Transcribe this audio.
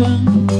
Dicek